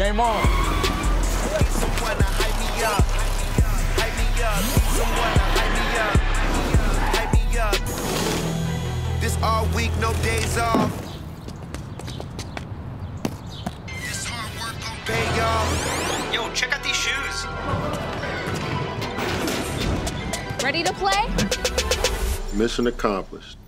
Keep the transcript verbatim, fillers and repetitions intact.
Game on. Need someone to hype me up. Hype me up. Need someone to hype me up. Hype me up. This all week, no days off. This hard work gon' pay off. Yo, check out these shoes. Ready to play? Mission accomplished.